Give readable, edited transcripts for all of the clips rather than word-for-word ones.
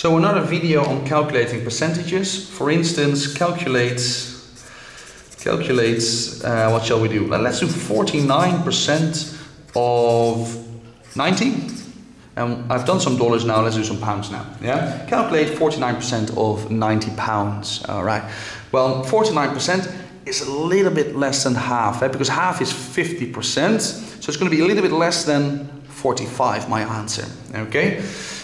So another video on calculating percentages. For instance, calculates, what shall we do? Let's do 49% of 90. And I've done some dollars now, let's do some pounds now. Yeah? Calculate 49% of 90 pounds. All right. Well, 49% is a little bit less than half, right? Because half is 50%. So it's going to be a little bit less than 45, my answer. Okay?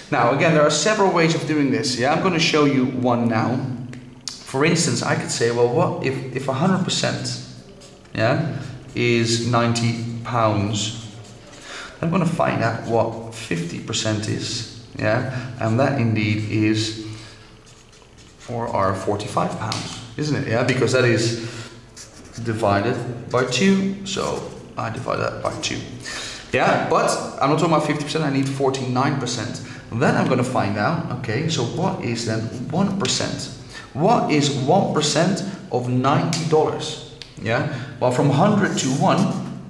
Now, again, there are several ways of doing this. Yeah, I'm going to show you one now. For instance, I could say, well, what if 100%, yeah, is 90 pounds? I'm going to find out what 50% is, yeah, and that indeed is or are 45 pounds, isn't it? Yeah, because that is divided by 2, so I divide that by 2. Yeah, but I'm not talking about 50%, I need 49%. Then I'm going to find out, okay, so what is then 1%? What is 1% of $90? Yeah, well, from 100 to 1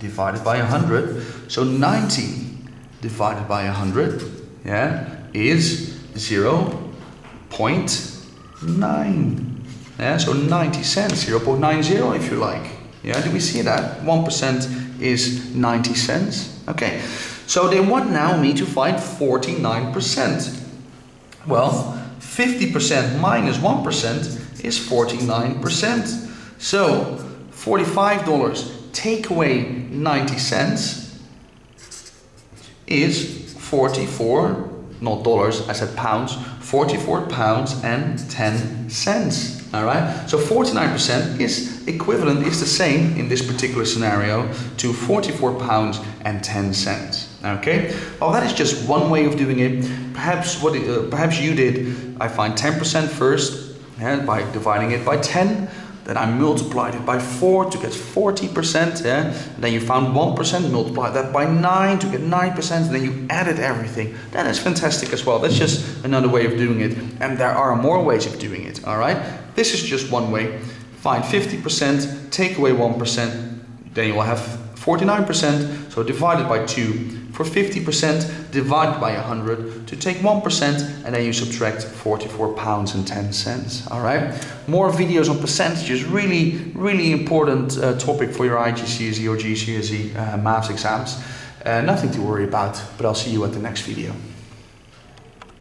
divided by 100, so 90 divided by 100, yeah, is 0.9. Yeah, so 90 cents, 0.90 if you like. Yeah, do we see that? 1% is 90 cents. Okay, so they want now me to find 49%. Well, 50% minus 1% is 49%. So $45 take away 90 cents is 44, not dollars, I said pounds, 44 pounds and 10 cents. All right, so 49% is equivalent, is the same in this particular scenario to 44 pounds and 10 cents. Okay, well, that is just one way of doing it. Perhaps what perhaps you did, I find 10% first, yeah, by dividing it by 10, then I multiplied it by 4 to get 40%, yeah? And then you found 1%, multiplied that by 9 to get 9%, and then you added everything. That is fantastic as well. That's just another way of doing it, and there are more ways of doing it, all right? This is just one way. Find 50%, take away 1%, then you will have 49%, so divided by 2 for 50%, divided by 100 to take 1%, and then you subtract 44 pounds and 10 cents, all right? More videos on percentages, really, really important topic for your IGCSE or GCSE maths exams. Nothing to worry about, but I'll see you at the next video.